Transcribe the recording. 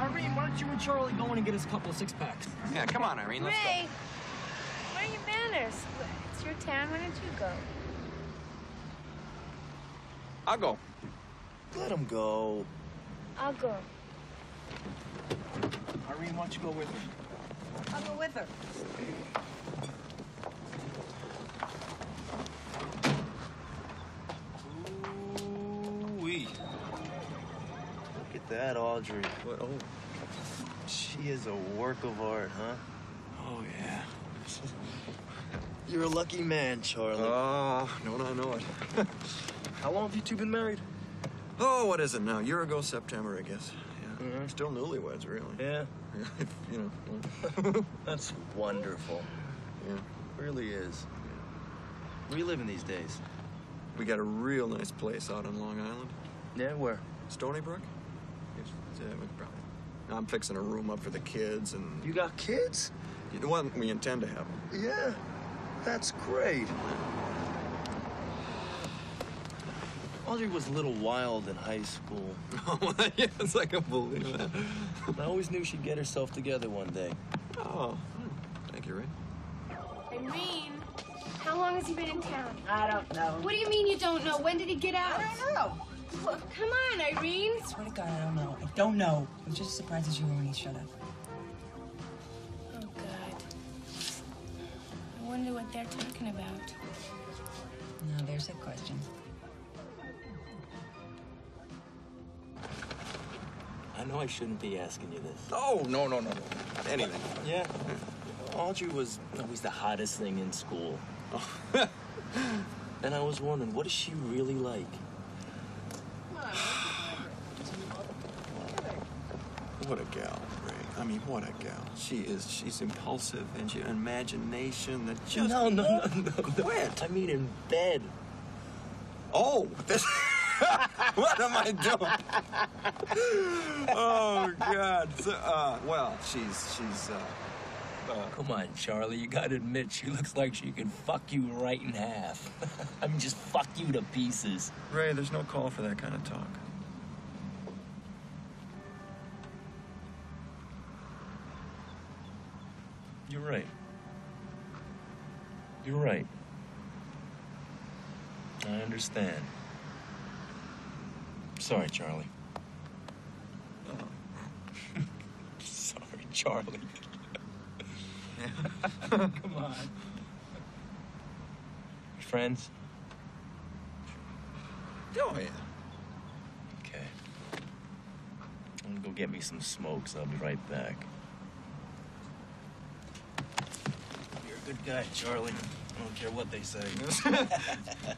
Irene, why don't you and Charlie go in and get us a couple of six-packs? Yeah, come on, Irene, let's go. Ray, where are your manners? It's your town, why don't you go? I'll go. Let him go. I'll go. Irene, why don't you go with her? I'll go with her. Ooh-wee. Look at that, Audrey. What? Oh. She is a work of art, huh? Oh, yeah. You're a lucky man, Charlie. Oh, no, I know it. How long have you two been married? Oh, what is it now? A year ago, September, I guess. Yeah. Mm-hmm. Still newlyweds, really. Yeah. You know. Yeah. That's wonderful. Yeah. Really is. Yeah. Where you living these days? We got a real nice place out on Long Island. Yeah, where? Stony Brook. Yes, probably. I'm fixing a room up for the kids and. You got kids? You know what? We intend to have them. Yeah. That's great. Audrey was a little wild in high school. Oh, yes, I can believe that. I always knew she'd get herself together one day. Oh, thank you, Ray. Irene, how long has he been in town? I don't know. What do you mean you don't know? When did he get out? I don't know. Well, come on, Irene. I swear to God, I don't know. I don't know. I was just as surprised as you were when he shut up. Oh, God. I wonder what they're talking about. Now, there's a question. I know I shouldn't be asking you this. Oh, no. Anything. Yeah. Audrey was always the hottest thing in school. Oh. And I was wondering, what is she really like? What a gal, Ray. I mean, what a gal. She's impulsive and she imagination that just... No. Quit. I mean, in bed. Oh, this... What am I doing? Oh, God. So, well, she's Come on, Charlie. You gotta admit, she looks like she can fuck you right in half. I mean, just fuck you to pieces. Ray, there's no call for that kind of talk. You're right. You're right. I understand. Sorry, Charlie. Oh. Sorry, Charlie. Come on. We're friends? Oh, yeah. Okay. I'm gonna go get me some smokes. I'll be right back. You're a good guy, Charlie. I don't care what they say.